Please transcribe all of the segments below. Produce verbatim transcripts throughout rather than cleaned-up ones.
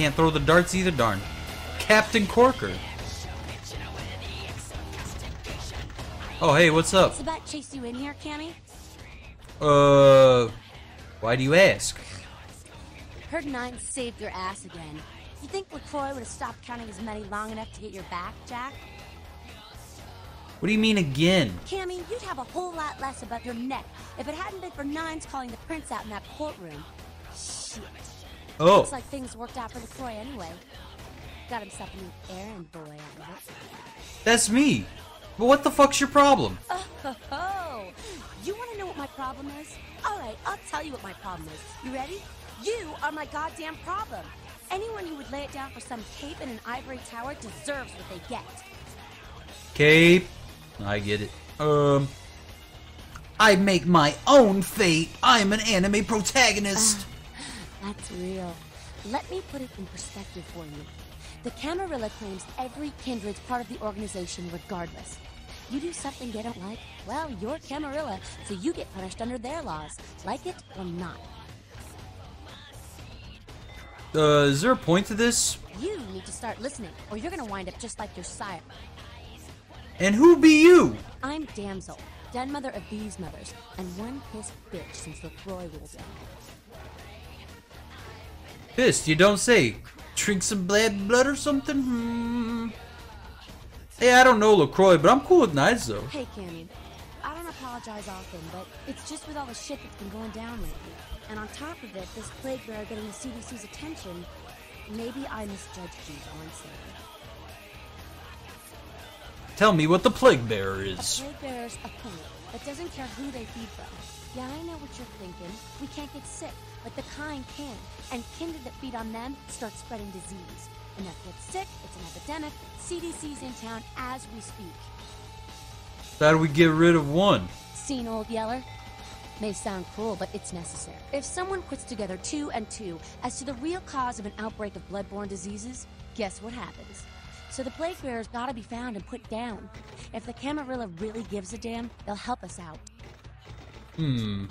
Can't throw the darts either, darn. Captain Corker. Oh, hey, what's up? Does that chase you in here, Cammy? Uh, why do you ask? Heard Nines saved your ass again. You think LaCroix would have stopped counting his money long enough to get your back, Jack? What do you mean again? Cammy, you'd have a whole lot less above your neck if it hadn't been for Nines calling the prince out in that courtroom. Shit. Oh. Looks like things worked out for LaCroix anyway. Got himself a new errand boy out of it. That's me. But what the fuck's your problem? Oh, ho, ho. You want to know what my problem is? All right, I'll tell you what my problem is. You ready? You are my goddamn problem. Anyone who would lay it down for some cape in an ivory tower deserves what they get. Cape. I get it. Um, I make my own fate. I'm an anime protagonist. Uh, that's real. Let me put it in perspective for you. The Camarilla claims every kindred's part of the organization regardless. You do something they don't like, well, you're Camarilla, so you get punished under their laws, like it or not. Uh, is there a point to this? You need to start listening, or you're gonna wind up just like your sire. And who be you? I'm Damsel, grandmother of these mothers, and one pissed bitch since LaCroix rules it. Pissed, you don't say. Drink some blood, blood or something? Hmm. Hey, I don't know LaCroix, but I'm cool with Nines though. Hey, Cammy. I don't apologize often, but it's just with all the shit that's been going down lately. And on top of it, this Plague Bearer getting the C D C's attention, maybe I misjudged you on something. Tell me what the Plague Bearer is. A Plague Bearer's a plant that doesn't care who they feed from. Yeah, I know what you're thinking. We can't get sick, but the kind can. And kindred that feed on them start spreading disease. Enough gets sick, it's an epidemic. C D C's in town as we speak. How do we get rid of one? Seen Old Yeller? May sound cruel, but it's necessary. If someone puts together two and two as to the real cause of an outbreak of bloodborne diseases, guess what happens? So the Plague Bearer's gotta be found and put down. If the Camarilla really gives a damn, they'll help us out. Hmm.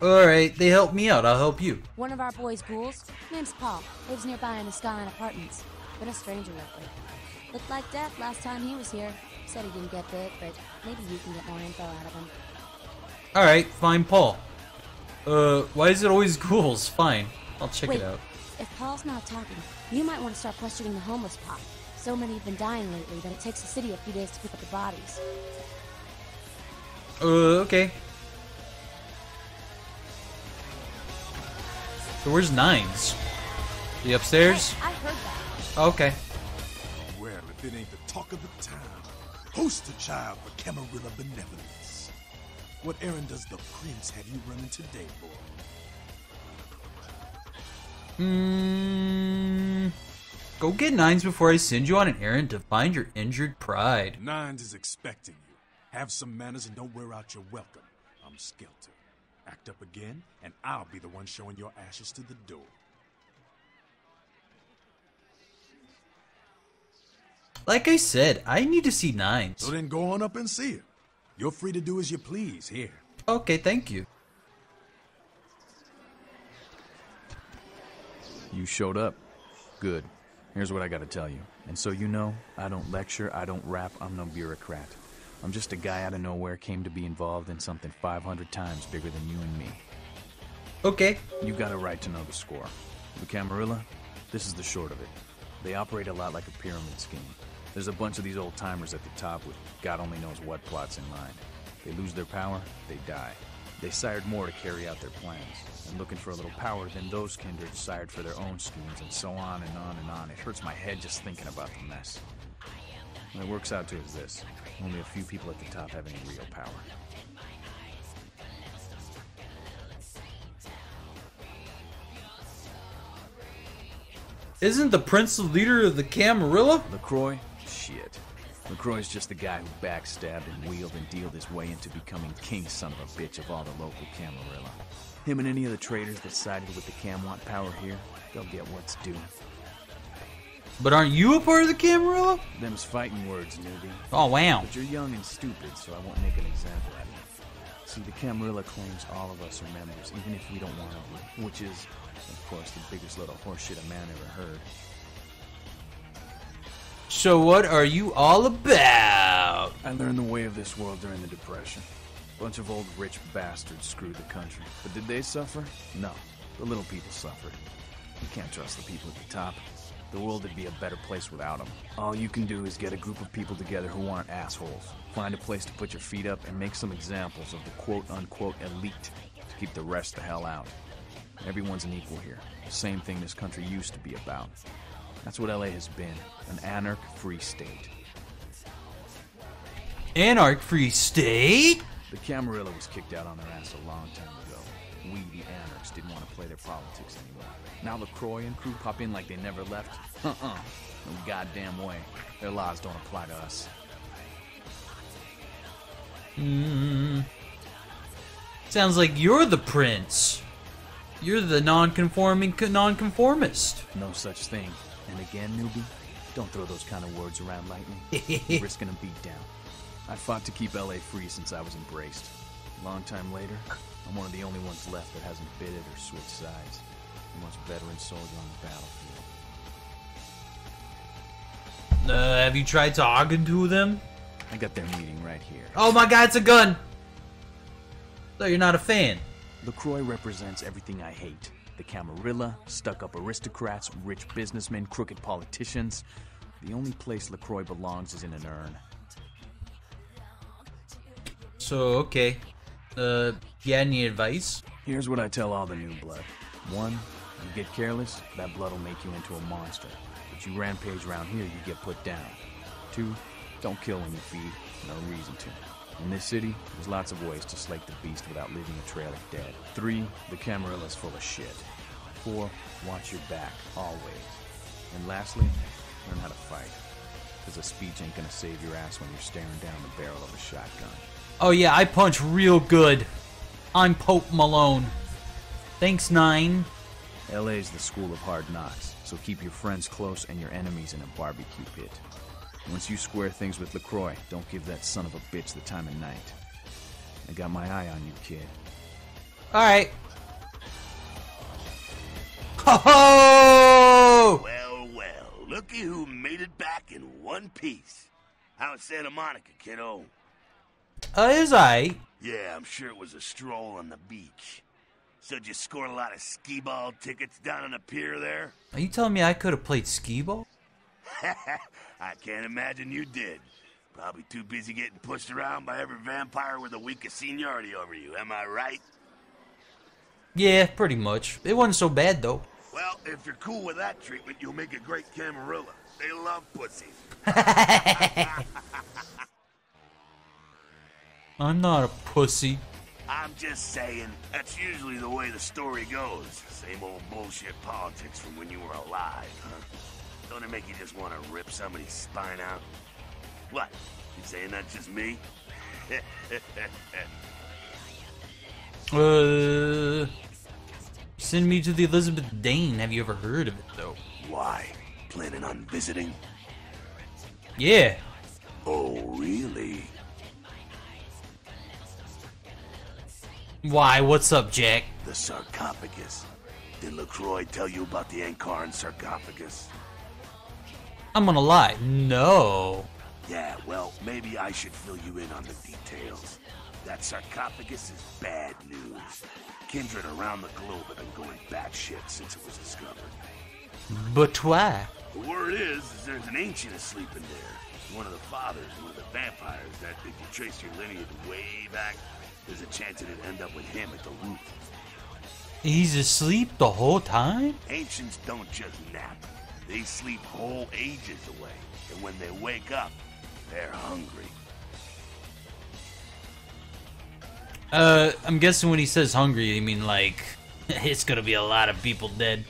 Alright, they helped me out, I'll help you. One of our boys' ghouls, name's Paul, lives nearby in the Skyline Apartments. Been a stranger lately. Looked like death last time he was here. Said he didn't get bit, but maybe you can get more info out of him. Alright, find Paul. Uh, why is it always ghouls? Fine. I'll check Wait, it out. If Paul's not talking, you might want to start questioning the homeless pop. So many have been dying lately that it takes the city a few days to pick up the bodies. Uh, okay. So where's Nines? The upstairs? Hey, I heard that. Okay. Well, if it ain't the talk of the town, poster child for Camarilla benevolence. What errand does the prince have you running today for? Mm, go get Nines before I send you on an errand to find your injured pride. Nines is expecting you. Have some manners and don't wear out your welcome. I'm Skelter. Act up again, and I'll be the one showing your ashes to the door. Like I said, I need to see Nines. So then go on up and see her. You're free to do as you please here. Okay, thank you. You showed up. Good. Here's what I gotta tell you. And so you know, I don't lecture, I don't rap, I'm no bureaucrat. I'm just a guy out of nowhere came to be involved in something five hundred times bigger than you and me. Okay. You got a right to know the score. The Camarilla, this is the short of it. They operate a lot like a pyramid scheme. There's a bunch of these old-timers at the top with God only knows what plots in mind. They lose their power, they die. They sired more to carry out their plans, and looking for a little power than those kindred sired for their own schemes, and so on and on and on. It hurts my head just thinking about the mess. What it works out to is this. Only a few people at the top have any real power. Isn't the prince the leader of the Camarilla? LaCroix? Shit. LaCroix's just the guy who backstabbed and wheeled and dealed his way into becoming king son of a bitch of all the local Camarilla. Him and any of the traitors that sided with the Cam want power here, they'll get what's due. But aren't you a part of the Camarilla? Them's fighting words, newbie. Oh, wow. But you're young and stupid, so I won't make an example out of you. See, the Camarilla claims all of us are members, even if we don't want to be, which is, of course, the biggest little horseshit a man ever heard. So what are you all about? I learned the way of this world during the Depression. A bunch of old rich bastards screwed the country. But did they suffer? No. The little people suffered. You can't trust the people at the top. The world would be a better place without them. All you can do is get a group of people together who aren't assholes. Find a place to put your feet up and make some examples of the quote-unquote elite to keep the rest the hell out. Everyone's an equal here. The same thing this country used to be about. That's what L A has been, an anarch-free state. Anarch-free state? The Camarilla was kicked out on their ass a long time ago. We, the anarchs, didn't want to play their politics anymore. Now LaCroix and crew pop in like they never left? Uh-uh. No goddamn way. Their laws don't apply to us. Mm. Sounds like you're the prince. You're the non-conforming non-conformist. No such thing. And again, newbie, don't throw those kind of words around lightly. You're risking a beatdown. I fought to keep L A free since I was embraced. A long time later, I'm one of the only ones left that hasn't bitted or switched sides. The most veteran soldier on the battlefield. Uh, have you tried talking to them? I got their meeting right here. Oh my god, it's a gun! So you're not a fan. LaCroix represents everything I hate. The Camarilla, stuck-up aristocrats, rich businessmen, crooked politicians. The only place LaCroix belongs is in an urn. So, okay. Uh, you had any advice? Here's what I tell all the new blood. One, you get careless, that blood will make you into a monster. But you rampage around here, you get put down. Two, don't kill when you feed. No reason to. In this city, there's lots of ways to slake the beast without leaving a trail of dead. Three, the Camarilla's full of shit. Four, watch your back, always. And lastly, learn how to fight. Because a speech ain't gonna save your ass when you're staring down the barrel of a shotgun. Oh yeah, I punch real good. I'm Pope Malone. Thanks, Nine. L A's the school of hard knocks, so keep your friends close and your enemies in a barbecue pit. Once you square things with LaCroix, don't give that son of a bitch the time of night. I got my eye on you, kid. Alright. Ho ho! Well, well, looky who made it back in one piece. How was Santa Monica, kiddo? Uh, is I? Yeah, I'm sure it was a stroll on the beach. So did you score a lot of skee-ball tickets down on the pier there? Are you telling me I could have played skee-ball? I can't imagine you did. Probably too busy getting pushed around by every vampire with a week of seniority over you, am I right? Yeah, pretty much. It wasn't so bad, though. Well, if you're cool with that treatment, you'll make a great Camarilla. They love pussies. I'm not a pussy. I'm just saying, that's usually the way the story goes. Same old bullshit politics from when you were alive, huh? Don't it make you just want to rip somebody's spine out? What? You saying that's just me? uh, send me to the Elizabeth Dane. Have you ever heard of it, though? Why? Planning on visiting? Yeah. Oh, really? Why? What's up, Jack? The sarcophagus. Did LaCroix tell you about the Ankaran sarcophagus? I'm gonna lie. No. Yeah, well, maybe I should fill you in on the details. That sarcophagus is bad news. Kindred around the globe have been going batshit since it was discovered. But why? The word is, is there's an ancient asleep in there. One of the fathers, one of the vampires, that if you trace your lineage way back, there's a chance it'd end up with him at the root. He's asleep the whole time? Ancients don't just nap. They sleep whole ages away, and when they wake up, they're hungry. Uh, I'm guessing when he says hungry, you mean like, it's gonna be a lot of people dead.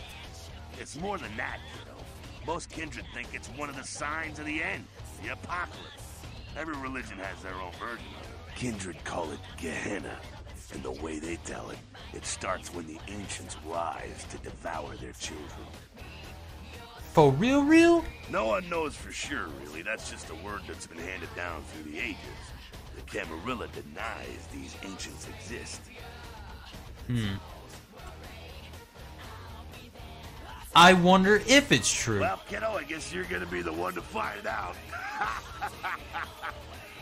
It's more than that, you know. Most kindred think it's one of the signs of the end, the apocalypse. Every religion has their own version of it. Kindred call it Gehenna, and the way they tell it, it starts when the ancients rise to devour their children. For real, real? No one knows for sure, really. That's just a word that's been handed down through the ages. The Camarilla denies these ancients exist. Hmm. I wonder if it's true. Well, kiddo, I guess you're gonna be the one to find out.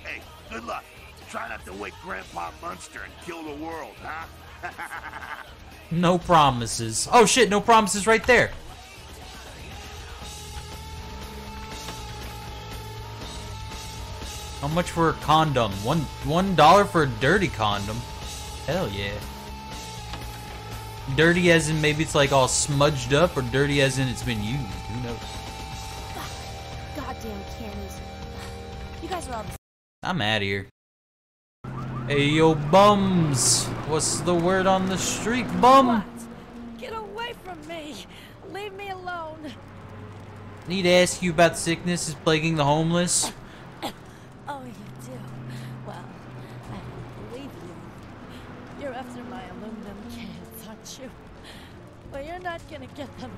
Hey, good luck. Try not to wake Grandpa Munster and kill the world, huh? No promises. Oh shit, no promises right there. How much for a condom? One one dollar for a dirty condom? Hell yeah. Dirty as in maybe it's like all smudged up, or dirty as in it's been used. Who knows? Goddamn cameras. You guys are all the I'm out of here. Hey yo bums! What's the word on the street, bum? What? Get away from me! Leave me alone! Need to ask you about sickness is plaguing the homeless? Oh, you do? Well, I don't believe you. You're after my aluminum cans, aren't you? Well, you're not gonna get them.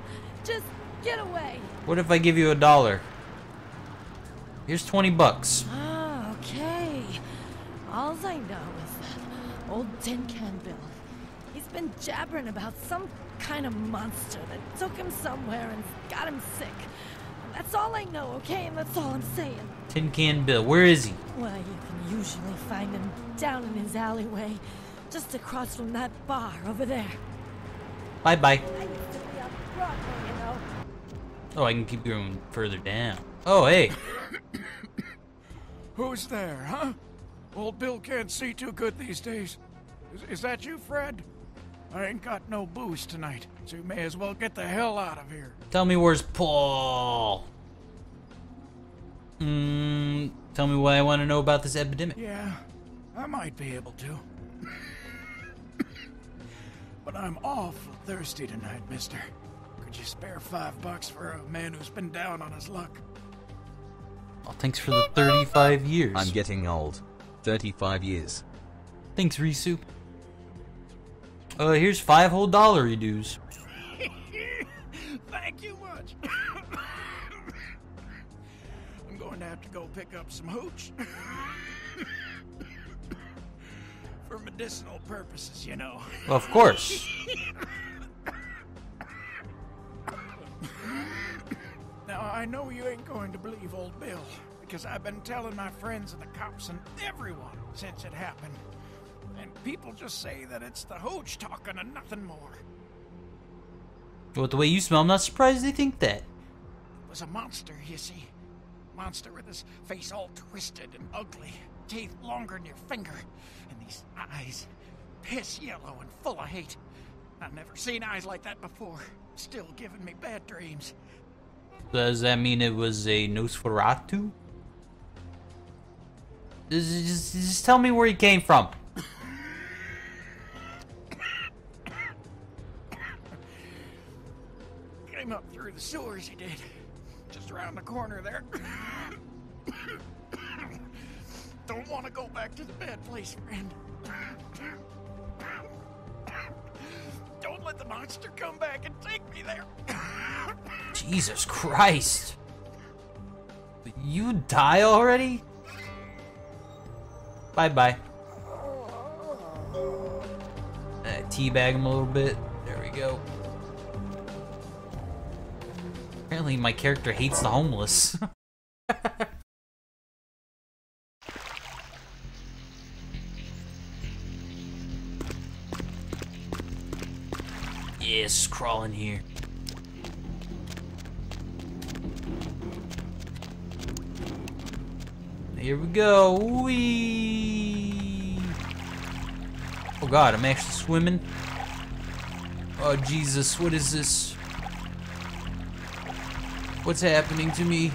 Just get away! What if I give you a dollar? Here's twenty bucks. Ah, okay. All I know is that old Tin Can Bill, he's been jabbering about some kind of monster that took him somewhere and got him sick. That's all I know, okay? And that's all I'm saying. Tin Can Bill, where is he? Well, you can usually find him down in his alleyway, just across from that bar over there. Bye-bye. I used to be on Broadway, you know. Oh, I can keep going further down. Oh, hey. Who's there, huh? Old Bill can't see too good these days. Is, is that you, Fred? I ain't got no booze tonight, so you may as well get the hell out of here. Tell me where's Paul. Mmm, tell me why I want to know about this epidemic. Yeah, I might be able to. But I'm awful thirsty tonight, mister. Could you spare five bucks for a man who's been down on his luck? Oh, thanks for the thirty-five years. I'm getting old. thirty-five years. Thanks, Risu. Uh, here's five whole dollary dues. Thank you much. I'm going to have to go pick up some hooch. For medicinal purposes, you know. Well, of course. Now, I know you ain't going to believe old Bill, because I've been telling my friends and the cops and everyone since it happened. And people just say that it's the hooch talking and nothing more. Well, the way you smell, I'm not surprised they think that. It was a monster, you see. Monster with his face all twisted and ugly. Teeth longer than your finger. And these eyes, piss yellow and full of hate. I've never seen eyes like that before. Still giving me bad dreams. Does that mean it was a Nosferatu? Just, just, just tell me where he came from. Came up through the sewers, he did. Just around the corner there. Don't want to go back to the bad place, friend. Don't let the monster come back and take me there. Jesus Christ. You die already? Bye-bye. Uh, teabag him a little bit. There we go. Apparently my character hates the homeless. Yes, crawl in here. Here we go. Wee. Oh god, I'm actually swimming. Oh Jesus, what is this? What's happening to me?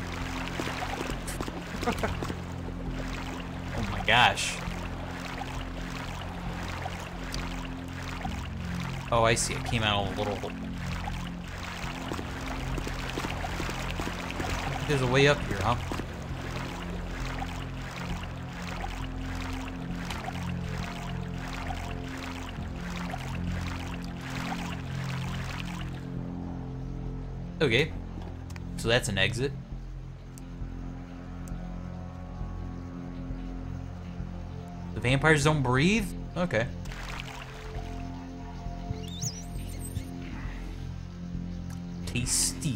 Oh my gosh. Oh, I see. It came out a little. There's a way up here, huh? Okay, so that's an exit. vampires don't breathe? Okay. Tasty.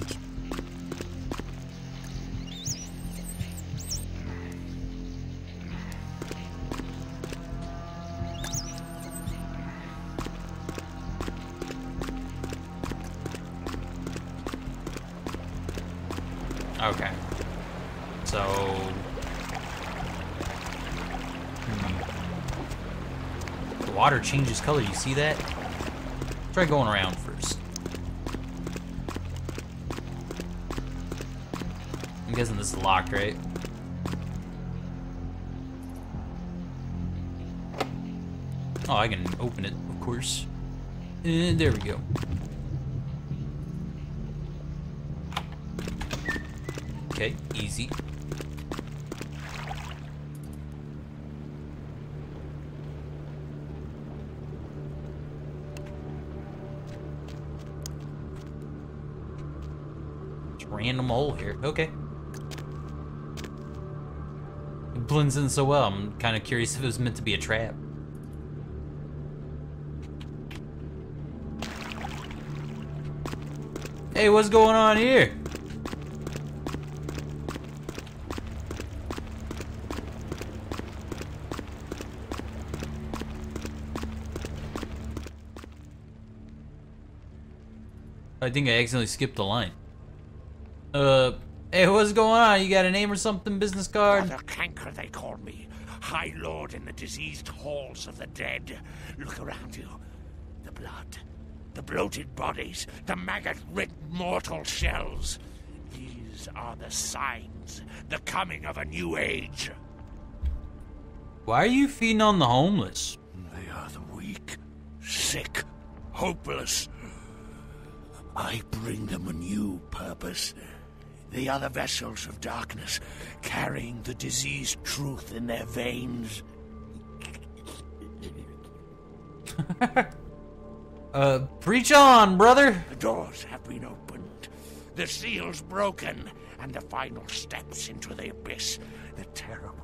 Okay. So... Hmm. The water changes color, you see that? Try going around first. I'm guessing this is locked, right? Oh, I can open it, of course. And there we go. Okay, easy. It's a random hole here. Okay. It blends in so well, I'm kind of curious if it was meant to be a trap. Hey, what's going on here? I think I accidentally skipped a line. Uh, hey, what's going on? You got a name or something? Business card? The Canker, they call me. High Lord in the diseased halls of the dead. Look around you. The blood, the bloated bodies, the maggot-ridden mortal shells. These are the signs, the coming of a new age. Why are you feeding on the homeless? They are the weak, sick, hopeless. I bring them a new purpose. They are the vessels of darkness, carrying the diseased truth in their veins. uh, preach on, brother! The doors have been opened, the seals broken, and the final steps into the abyss, the terrible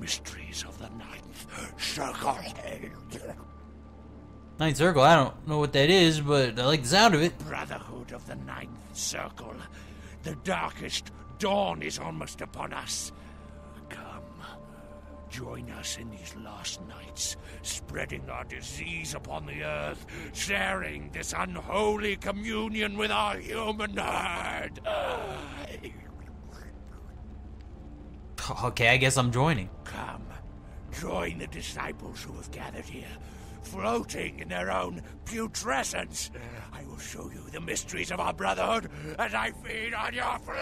mysteries of the Ninth Circle. Ninth Circle, I don't know what that is, but I like the sound of it. Brotherhood of the Ninth Circle. The darkest dawn is almost upon us. Come, join us in these last nights, spreading our disease upon the earth, sharing this unholy communion with our human herd. Okay, I guess I'm joining. Come, join the disciples who have gathered here. Floating in their own putrescence. I will show you the mysteries of our brotherhood as I feed on your flesh!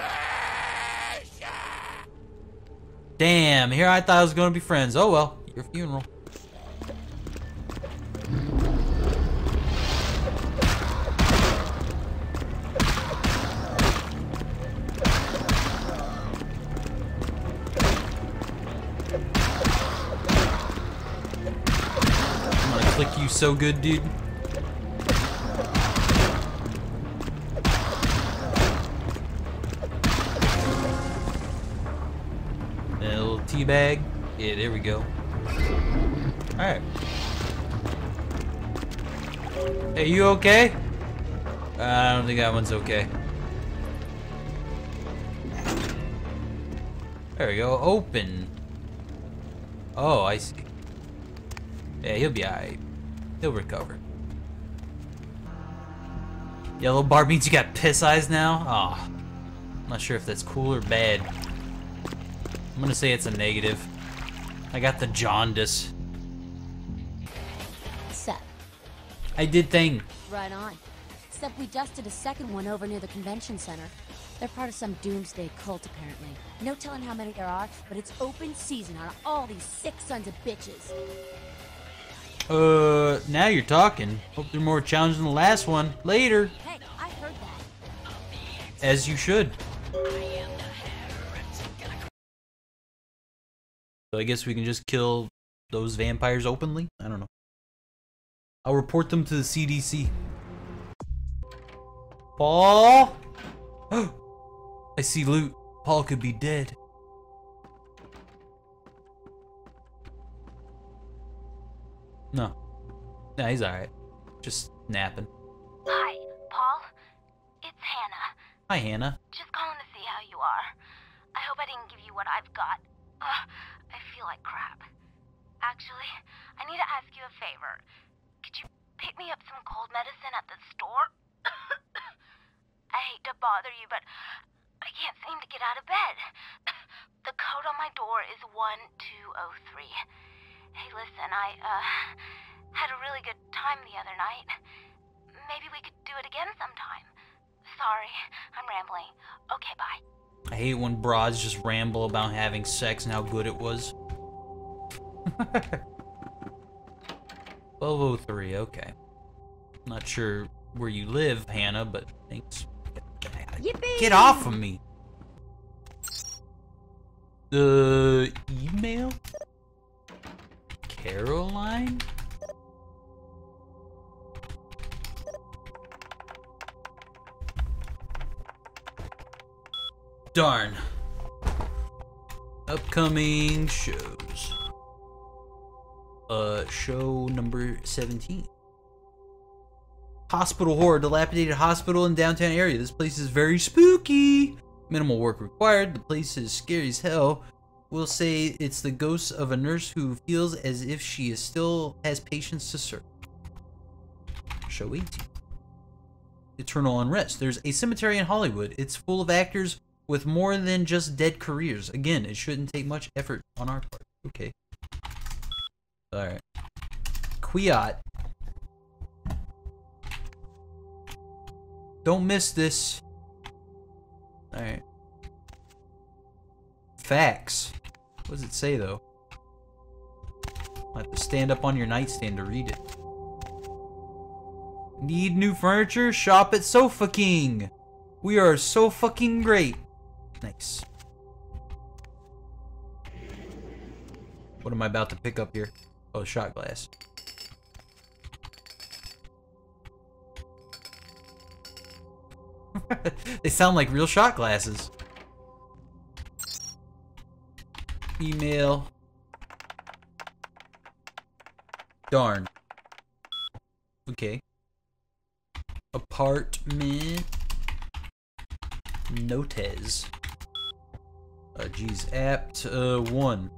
Damn, here I thought I was gonna be friends. Oh well, your funeral. You so good, dude. And a little tea bag. Yeah, there we go. Alright. Hey, you okay? Uh, I don't think that one's okay. There we go. Open. Oh, I see. Yeah, he'll be alright. He'll recover. Yellow bar means you got piss eyes now? Aw. Oh, I'm not sure if that's cool or bad. I'm gonna say it's a negative. I got the jaundice. Sup? I did thing. Right on. Except we just did a second one over near the convention center. They're part of some doomsday cult, apparently. No telling how many there are, but it's open season on all these sick sons of bitches. Uh, now you're talking. Hope they're more challenging than the last one. Later. Hey, I heard that. As you should. So I guess we can just kill those vampires openly? I don't know. I'll report them to the C D C. Paul? I see loot. Paul could be dead. No. No, he's alright. Just napping. Hi, Paul. It's Hannah. Hi, Hannah. Just calling to see how you are. I hope I didn't give you what I've got. Ugh, I feel like crap. Actually, I need to ask you a favor. Could you pick me up some cold medicine at the store? I hate to bother you, but I can't seem to get out of bed. The code on my door is one two oh three. Hey, listen, I, uh, had a really good time the other night. Maybe we could do it again sometime. Sorry, I'm rambling. Okay, bye. I hate when broads just ramble about having sex and how good it was. twelve oh three, okay. Not sure where you live, Hannah, but thanks. Yippee! Get off of me! Uh, email? Caroline? Darn. Upcoming shows. Uh, show number seventeen. Hospital horror, dilapidated hospital in downtown area. This place is very spooky. Minimal work required. The place is scary as hell. We'll say it's the ghost of a nurse who feels as if she is still has patients to serve. Show eighteen. Eternal unrest. There's a cemetery in Hollywood. It's full of actors with more than just dead careers. Again, it shouldn't take much effort on our part. Okay. Alright. Quiet. Don't miss this. Alright. Facts. What does it say, though? I'll have to stand up on your nightstand to read it. Need new furniture? Shop at Sofa King. We are so fucking great. Nice. What am I about to pick up here? Oh, shot glass. They sound like real shot glasses. Email. Darn. Okay. Apartment. Notes. Uh, geez. Apt uh, one.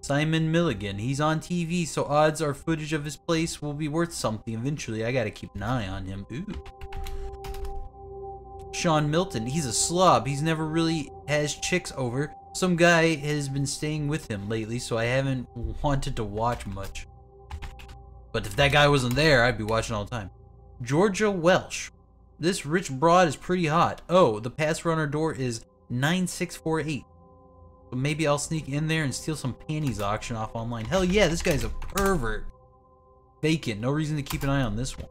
Simon Milligan. He's on T V, so odds are footage of his place will be worth something eventually. I gotta keep an eye on him. Ooh. Sean Milton, he's a slob. He's never really has chicks over. Some guy has been staying with him lately, so I haven't wanted to watch much. But if that guy wasn't there, I'd be watching all the time. Georgia Welsh. This rich broad is pretty hot. Oh, the pass runner door is nine six four eight. But maybe I'll sneak in there and steal some panties auction off online. Hell yeah, this guy's a pervert. Vacant. No reason to keep an eye on this one.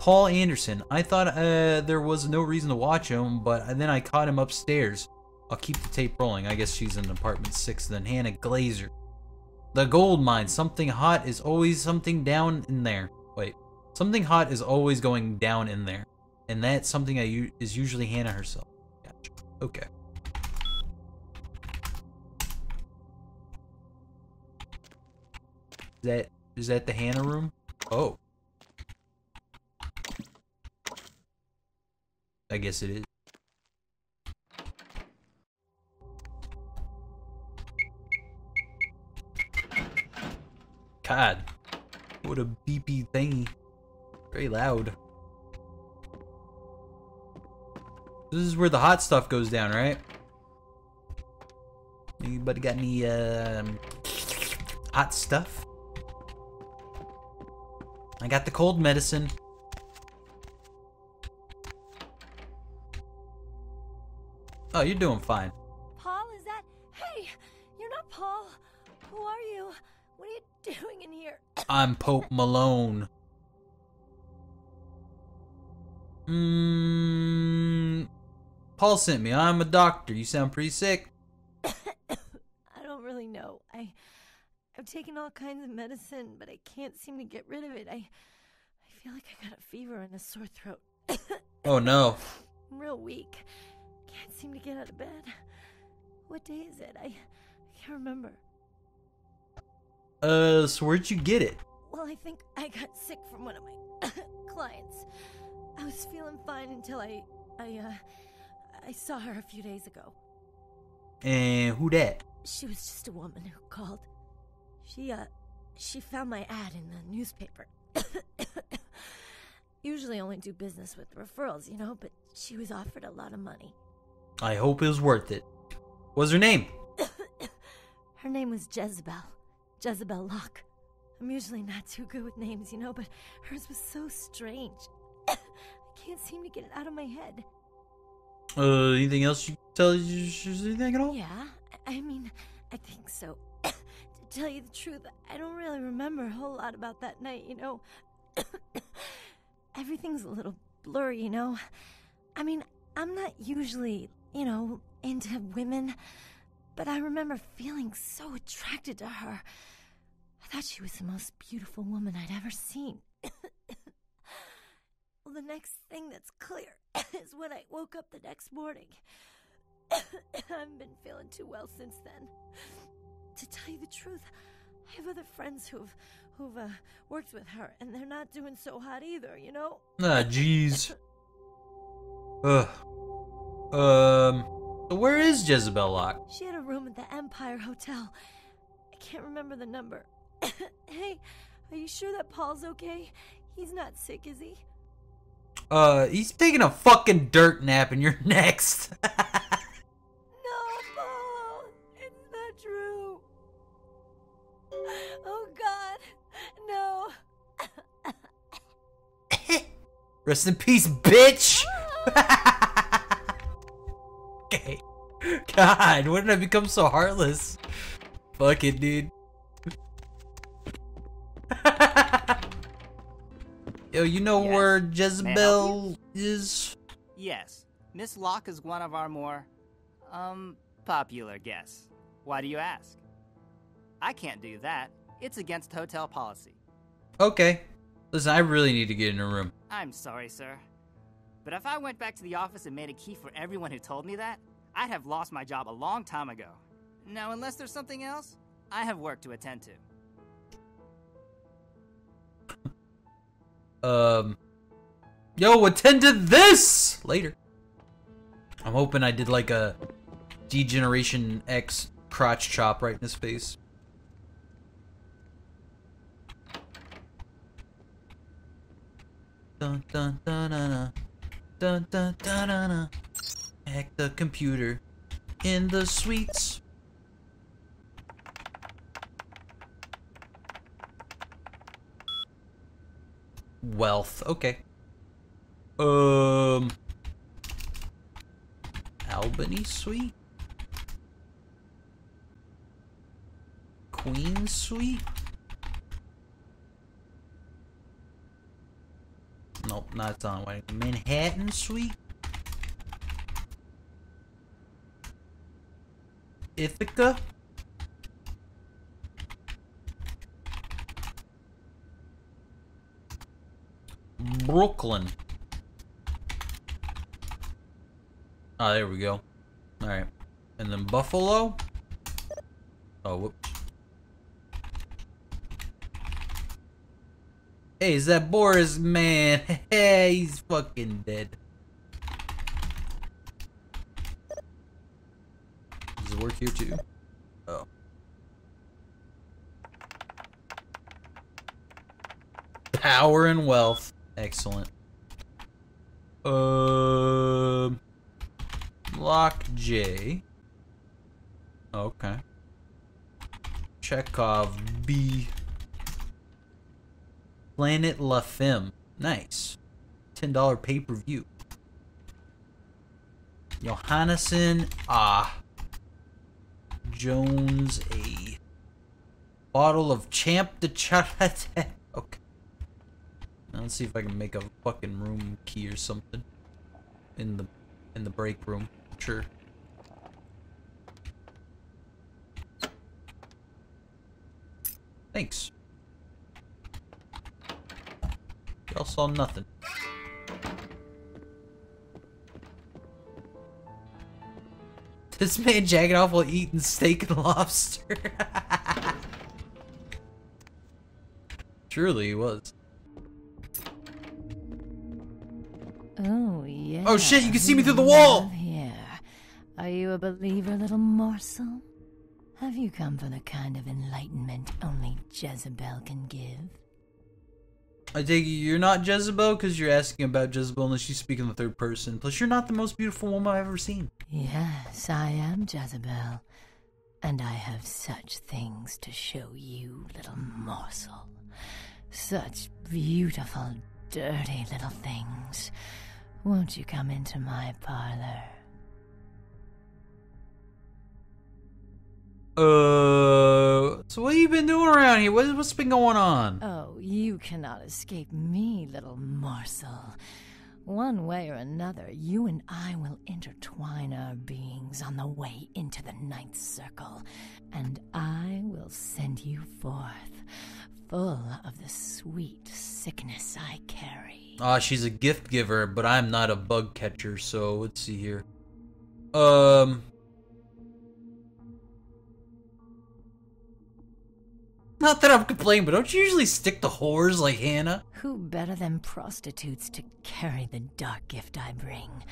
Paul Anderson. I thought uh, there was no reason to watch him, but then I caught him upstairs. I'll keep the tape rolling. I guess she's in apartment six. Then Hannah Glazer. The gold mine. Something hot is always something down in there. Wait. Something hot is always going down in there. And that something I is usually Hannah herself. Gotcha. Okay. Is that, is that the Hannah room? Oh. I guess it is. God. What a beepy thingy. Very loud. This is where the hot stuff goes down, right? Anybody got any um, hot stuff? I got the cold medicine. Oh, you're doing fine. Paul, is that... Hey, you're not Paul. Who are you? What are you doing in here? I'm Pope Malone. Mmm... Paul sent me. I'm a doctor. You sound pretty sick. I don't really know. I, I've taken all kinds of medicine, but I can't seem to get rid of it. I, I feel like I got a fever and a sore throat. Oh, no. I'm real weak. Can't seem to get out of bed. What day is it? I, I can't remember. Uh, so where'd you get it? Well, I think I got sick from one of my clients. I was feeling fine until I, I, uh, I saw her a few days ago. And who that? She was just a woman who called. She, uh, she found my ad in the newspaper. Usually only do business with referrals, you know, but she was offered a lot of money. I hope it was worth it. What's her name? Her name was Jezebel. Jezebel Locke. I'm usually not too good with names, you know, but hers was so strange. I can't seem to get it out of my head. Uh, anything else you tell you? Anything at all? Yeah, I mean, I think so. To tell you the truth, I don't really remember a whole lot about that night, you know. Everything's a little blurry, you know. I mean, I'm not usually, you know, into women, but I remember feeling so attracted to her. I thought she was the most beautiful woman I'd ever seen. Well, the next thing that's clear is when I woke up the next morning. I haven't been feeling too well since then. To tell you the truth, I have other friends who've who've uh, worked with her, and they're not doing so hot either, you know? Ah, jeez. Ugh. Um, so where is Jezebel Locke? She had a room at the Empire Hotel. I can't remember the number. Hey, are you sure that Paul's okay? He's not sick, is he? Uh, he's taking a fucking dirt nap and you're next. No, Paul. It's not true. Oh, God. No. Rest in peace, bitch. Okay. God, when did I become so heartless? Fuck it, dude. Yo, you know yes. where Jezebel is? Yes. Miss Locke is one of our more, um, popular guests. Why do you ask? I can't do that. It's against hotel policy. Okay. Listen, I really need to get in a room. I'm sorry, sir. But if I went back to the office and made a key for everyone who told me that, I'd have lost my job a long time ago. Now, unless there's something else, I have work to attend to. Um, yo, attend to this later. I'm hoping I did like a Degeneration X crotch chop right in his face. Dun dun dun dun dun dun dun dun. Hack the computer in the suites. Wealth. Okay. Um. Albany Suite? Queen Suite? Nope, not on way. Manhattan Suite? Ithaca? Brooklyn. Ah, there we go. Alright. And then Buffalo? Oh, whoops. Hey, is that Boris, man? Hey, he's fucking dead. Does it work here too? Oh. Power and wealth. Excellent. Uh, Lock J. Okay. Chekhov B. Planet La Femme. Nice. ten dollar pay-per-view. Johannesson Ah. Jones A. Bottle of Champ de Charité. Okay. Let's see if I can make a fucking room key or something in the in the break room. Sure. Thanks. Y'all saw nothing. This man jacking off while eating steak and lobster. Surely he was. Oh, yeah. Oh, shit, you can see me through the wall! Yeah. Are you a believer, little morsel? Have you come for the kind of enlightenment only Jezebel can give? I take it you're not Jezebel, because you're asking about Jezebel unless you speak in the third person. Plus, you're not the most beautiful woman I've ever seen. Yes, I am Jezebel. And I have such things to show you, little morsel. Such beautiful, dirty little things. Won't you come into my parlor? Uh, so what have you been doing around here? What, what's been going on? Oh, you cannot escape me, little morsel. One way or another, you and I will intertwine our beings on the way into the Ninth Circle, and I will send you forth, full of the sweet sickness I carry. Ah, she's a gift giver, but I'm not a bug catcher, so let's see here. Um... Not that I'm complaining, but don't you usually stick to whores like Hannah? Who better than prostitutes to carry the dark gift I bring?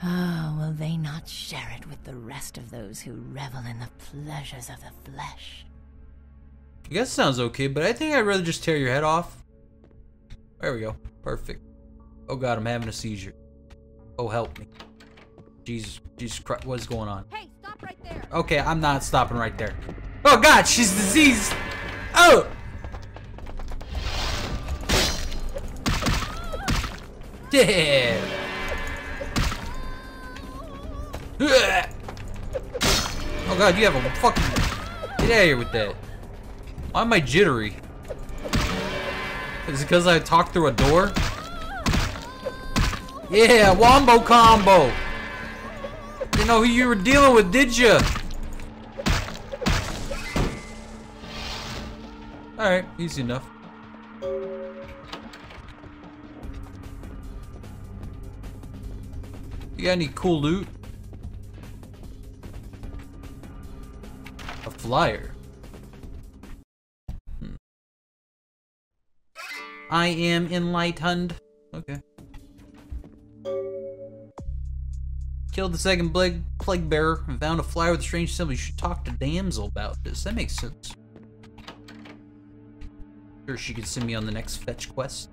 Oh, will they not share it with the rest of those who revel in the pleasures of the flesh? I guess it sounds okay, but I think I'd rather just tear your head off. There we go. Perfect. Oh god, I'm having a seizure. Oh, help me. Jesus, Jesus Christ, what is going on? Hey, stop right there! Okay, I'm not stopping right there. Oh god, she's diseased! Oh! Yeah! Oh god, you have a fucking... Get out of here with that. Why am I jittery? Is it because I talked through a door? Yeah, wombo combo! Didn't know who you were dealing with, did ya? Alright, easy enough. You got any cool loot? A flyer. Hmm. I am enlightened. Okay. Killed the second plague, plague bearer and found a flyer with a strange symbol. You should talk to Damsel about this. That makes sense. Sure, she could send me on the next fetch quest.